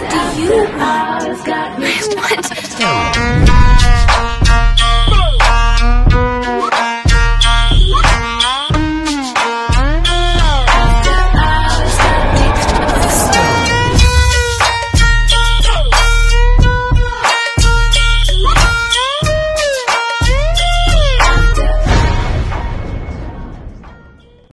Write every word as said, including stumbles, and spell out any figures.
What do you want? What?